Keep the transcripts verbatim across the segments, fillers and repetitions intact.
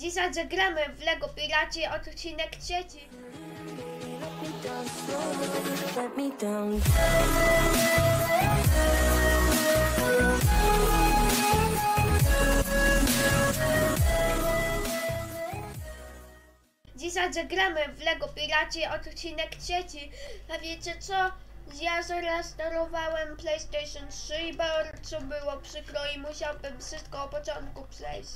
Dzisiaj zagramy w LEGO Piraci odcinek trzeci. Dzisiaj zagramy w LEGO Piraci odcinek trzeci. A wiecie co? Ja zrestaurowałem PlayStation trzy i bardzo było przykro i musiałbym wszystko od początku przejść.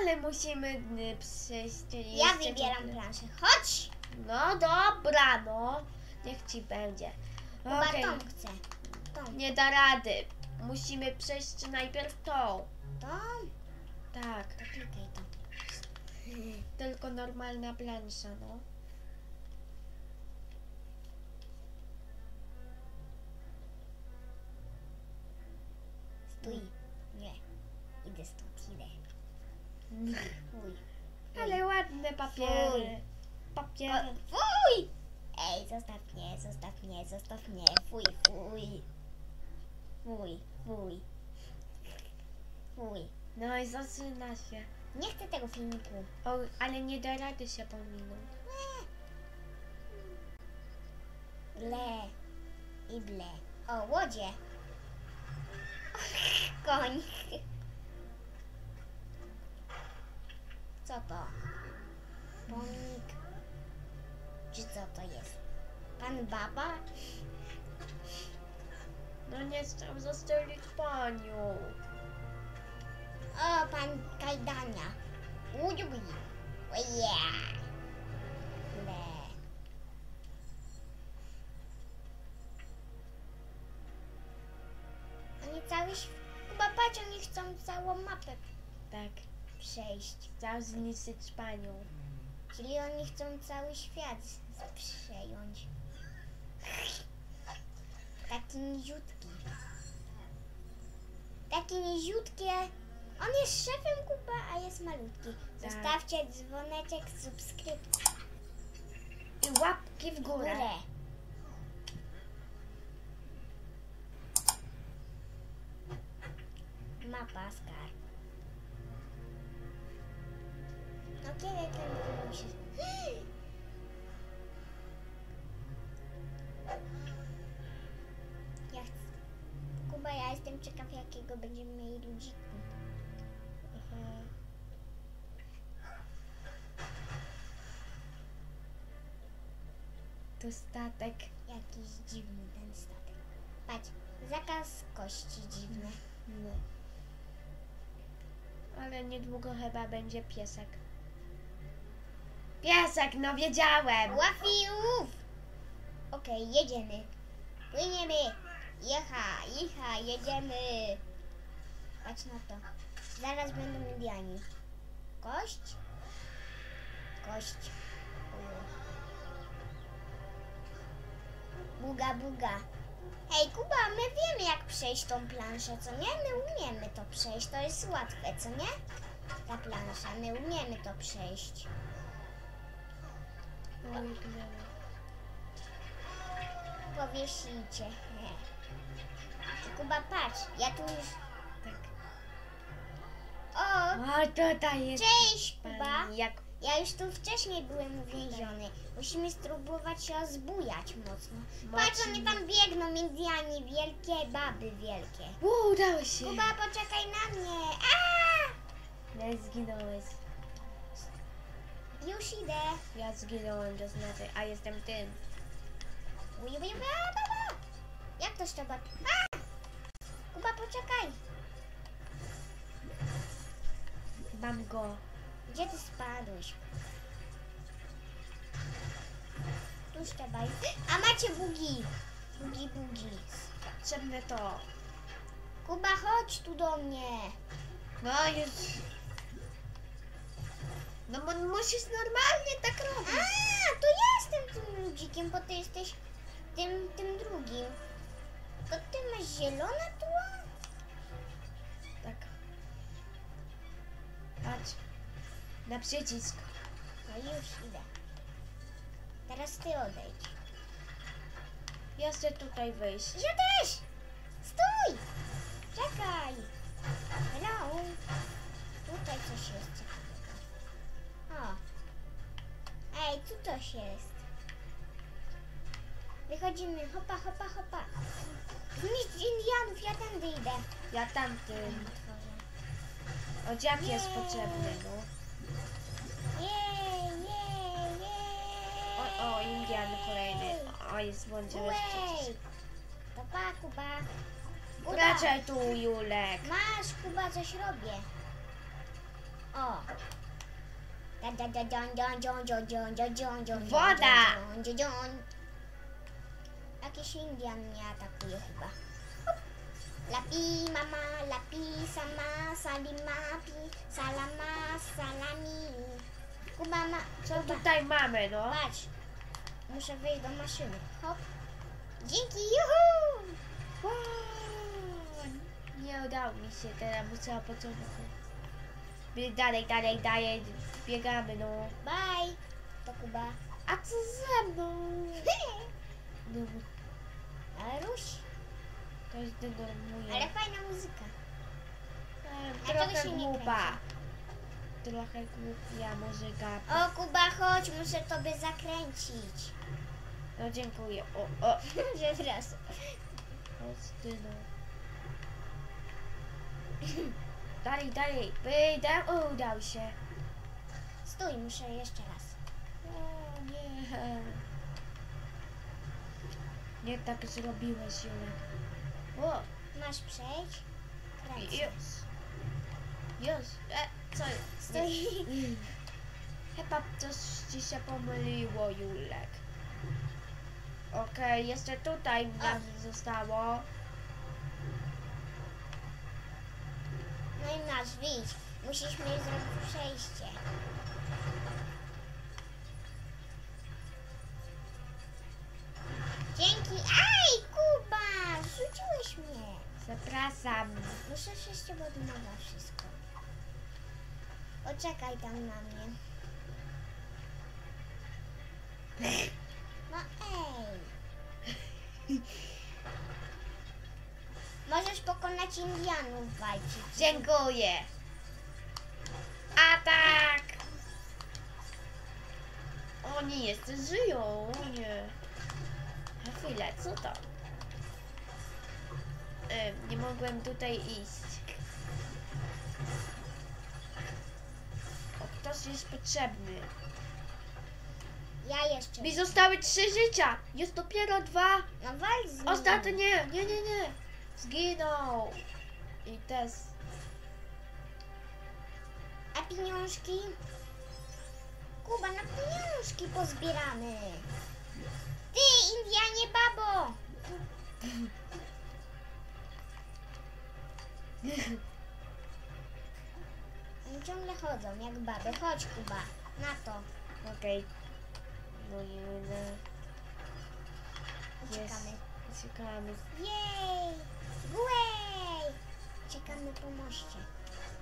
Ale musimy przejść. Ja wybieram planszę. Chodź! No dobra, no. Niech ci będzie. Chyba okay. Tą chcę. Tą. Nie da rady. Musimy przejść najpierw tą. Tą? Tak. To klikaj tą. Tylko normalna plansza, no. Stój. Nie. Idę stąd, idę. Fuj. Ale ładne papiery. Papiery. Fuj! Ej, zostaw mnie, zostaw mnie, zostaw mnie. Fuj, fuj. Fuj, fuj. Fuj. No i zaczyna się. Nie chcę tego filmiku. O, ale nie da rady się pominąć. Ble. I ble. O, łodzie. Koń. Co to? Pomnik. Czy co to jest? Pan baba? No nie chciałam zostawić panią. O, pan kajdania. Ujubi. Oje. Le. Oni cały chyba patrzą, oni chcą całą mapę. Tak. Przejść. Chcą zniszczyć panią. Czyli oni chcą cały świat przejąć. Taki niziutki. Taki niziutkie. On jest szefem Kuba, a jest malutki. Tak. Zostawcie dzwoneczek, subskrypcję. I łapki w górę. W górę. Mapa skarb. No kiedy ten film się... Ja chcę... Kuba, ja jestem ciekaw, jakiego będziemy mieli ludziku. To statek. Jakiś dziwny ten statek. Patrz, zakaz kości dziwny. No. Ale niedługo chyba będzie piesek. Piesek, no wiedziałem! Łafiów! Okej, okay, jedziemy. Płyniemy. Jecha, jecha, jedziemy. Patrz na to. Zaraz będą Indiani. Kość? Kość. Buga, buga. Hej Kuba, my wiemy jak przejść tą planszę, co nie? My umiemy to przejść, to jest łatwe, co nie? Ta plansza, my umiemy to przejść. Powiesicie. Kuba, patrz, ja tu już... O, tutaj jest. Cześć, Kuba. Jak... Ja już tu wcześniej byłem uwięziony. Musimy spróbować się rozbujać mocno. Patrz, oni tam biegną, Indianie, wielkie baby wielkie. Udało się. Kuba, poczekaj na mnie. Aaa! Ja zginąłeś. Już idę. Ja zginąłem, to znaczy, a jestem tym. Jak to trzeba... A! Kuba, poczekaj. Mam go. Gdzie ty spadłeś? Tuż trzeba. A macie bugi. Bugi, bugi. Potrzebne to. Kuba, chodź tu do mnie. No już. No bo musisz normalnie tak robić. A, to ja jestem tym ludzikiem, bo ty jesteś tym, tym drugim. To ty masz zielone tło? Patrz, na przycisk. No już idę. Teraz ty odejdź. Ja chcę tutaj wyjść. Ja też! Stój! Czekaj! Hello! Tutaj coś jest ciekawego. Ej, tu coś jest. Wychodzimy, hopa, hopa, hopa. Nic Indianów, ja tędy idę. Ja tamty. Odziak jest potrzebny, no. Jej, jej, jej. O, o, Indian kolejny. O, jest błądzie rozczyć. Hopa, Kuba. Uraczaj tu, Julek. Masz, Kuba, coś robię. O. Woda! Jakiś Indian mnie atakuje chyba. Lapi mama, lapi sama, salimapi, salama, salami. Kuba ma... Co Kuba. Tutaj mamy, no? Patrz, muszę wejść do maszyny. Hop. Dzięki, juhu! Wow. Nie udało mi się, teraz musiała pociągnąć. Dalej, dalej, dalej, biegamy, no. Bye! To Kuba. A co ze mną? Ruś. To jest denerwuje. Ale fajna muzyka. E, trochę głupa. Trochę głupia muzyka. O Kuba, chodź, muszę tobie zakręcić. No dziękuję. O, o. Że teraz. O, ty no. Dalej, dalej, wyjdę, o, udał się. Stój, muszę jeszcze raz. O, nie. Nie tak zrobiłeś, Julek. O. Masz przejść? Kręcę. Już. Już. E, co? Stoi. Chyba coś ci się pomyliło, Julek. Okej, okay, jeszcze tutaj nam zostało. No i nasz, widz. Musieliśmy zrobić przejście. Dzięki. Aj, Kuba! Rzuciłeś mnie. Zapraszam. Muszę się z ciebie odmawiać wszystko. Oczekaj tam na mnie. No ej. Możesz pokonać Indianów walczyć. Dziękuję. Atak! Oni jeszcze żyją. O nie. Na chwilę, co to? Ym, nie mogłem tutaj iść. O, ktoś jest potrzebny. Ja jeszcze. Mi zostały trzy życia. Jest dopiero dwa. No walcz z nim. Ostatnie. Nie, nie, nie. Zginął! I też. A pieniążki? Kuba, na pieniążki pozbieramy! Ty, Indianie babo! Oni ciągle chodzą jak baby. Chodź, Kuba, na to. Okej. No i uciekamy. Uciekamy. Jej! Głej! Uciekamy po moście.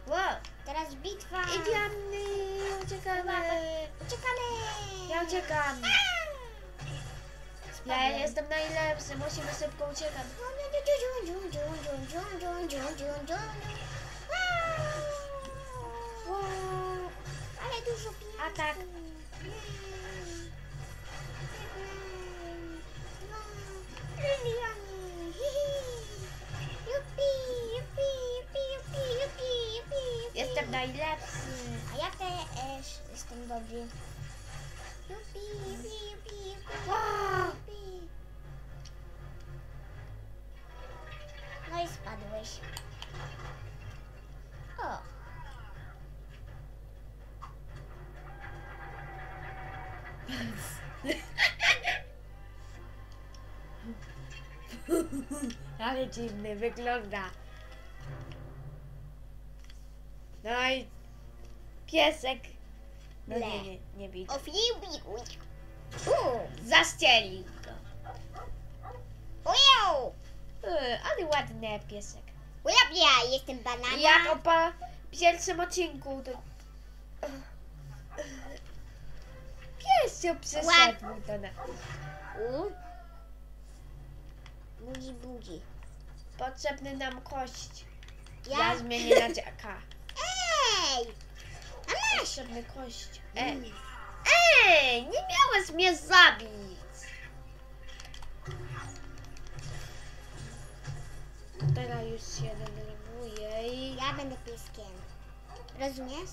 Wow! Teraz bitwa! Indiany! Uciekamy! Uciekamy! Ja uciekam! Ja jestem najlepszy, musimy szybko uciekać. Wow! Ale dużo pieniędzy. A tak. Jestem najlepszy. A ja też jestem dobry. No i spadłeś. O. Ale dziwny wygląda. No i piesek. No nie, nie, nie widzę. Zaścieli go. Ujał! Ale ładny piesek. Ujabia, jestem banana. Jak opa w pierwszym odcinku to... Pies się przyszedł do nas. Bugi, bugi. Potrzebny nam kość. Ja, ja zmienię na dziaka. Ej! A masz! Potrzebny kość. Ej! Ej, nie miałeś mnie zabić. Teraz już się denerwuję i... Ja będę pieskiem. Rozumiesz?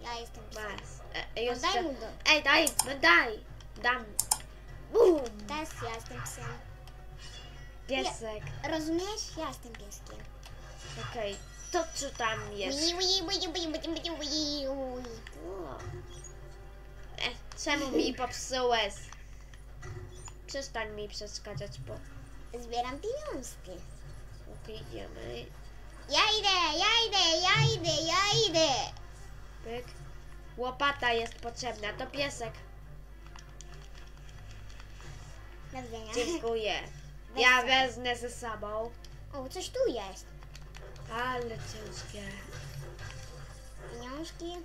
Ja jestem pieskiem. Daj mu go. Ej, daj, daj. Dam. Bum. Teraz ja jestem psem. Piesek. Ja, rozumiesz? Ja jestem pieskiem. Okej. Okay. To co tam jest? E, czemu mi popsułeś? Przestań mi przeszkadzać, bo... Zbieram pieniążki. Okej, okay, idziemy. Ja idę, ja idę, ja idę, ja idę. Pyk. Łopata jest potrzebna, to piesek. Do widzenia. Dziękuję. Ja wezmę ze sobą. O, coś tu jest. Ale ciężkie. Pieniążki.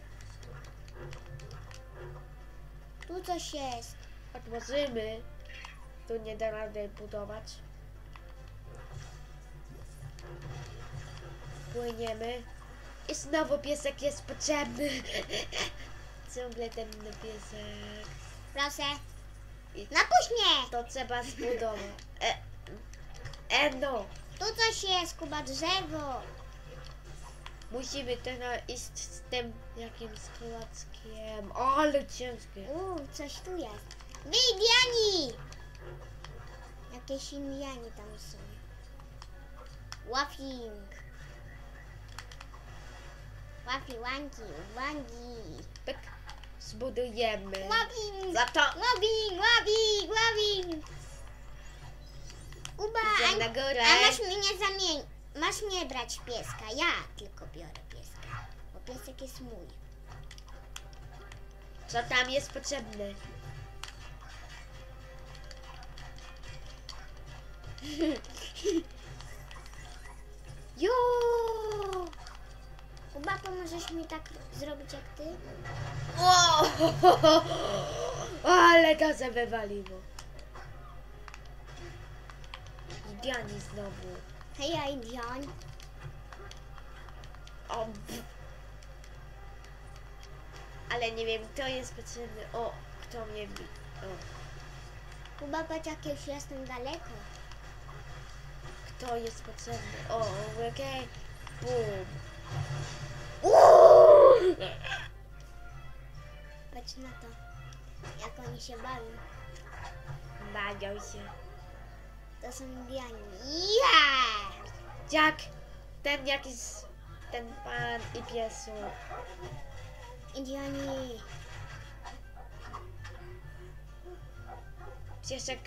Tu coś jest. Odłożymy. Tu nie da rady budować. Płyniemy. I znowu piesek jest potrzebny. Ciągle ten piesek. Proszę. Napuść mnie! To trzeba zbudować. E, e no. Tu coś jest, Kuba, drzewo. Musimy teraz iść z tym jakimś klockiem. Ale ciężkie. Uuu, coś tu jest. Wy Indiani! Jakieś Indianie tam są. Waffing. Waffi, wanki, wanki. Pyk. Zbudujemy. Waffing! Za to! Waffing, waffing, waffing! Kuba, a, a masz mnie zamienić, masz mnie brać pieska, ja tylko biorę pieska, bo piesek jest mój. Co tam jest potrzebne? Jo! Kuba, pomożesz mi tak zrobić jak ty? O! Ale to się wywaliło. Indiani znowu. Hej, ja Indian. O, ale nie wiem, kto jest potrzebny. O, kto mnie bi. Kuba, patrz, jak już jestem daleko. Kto jest potrzebny? O, okej. Bum. Uuuu! Patrz na to, jak oni się bawią. Bawią się. To są Indianie. Yeah! Jak ten jakiś, ten pan i piesu. Indianie. Piesek...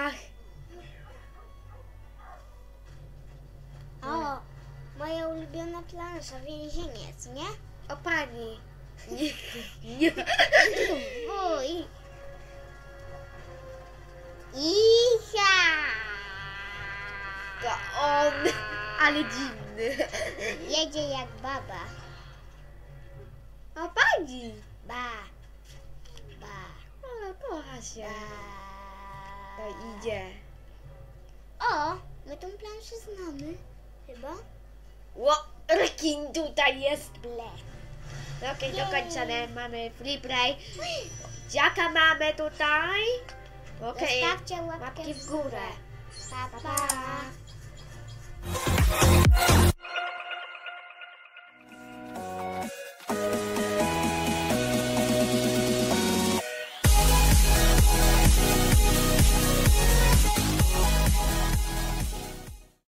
Ach. O, moja ulubiona plansza, więzieniec, nie? O pani. Nie, nie. Wuj. Isha. To on, ale dziwny. Jedzie jak baba. A pani? Ba. Ba. Ona kocha się. Ba. To idzie. O, my tą planszę znamy. Chyba? Ło, rekin tutaj jest. Ble. Okej, okay, dokończone. Mamy free play. Dziaka mamy tutaj. Okej, okay. Łapki w górę. Pa, pa.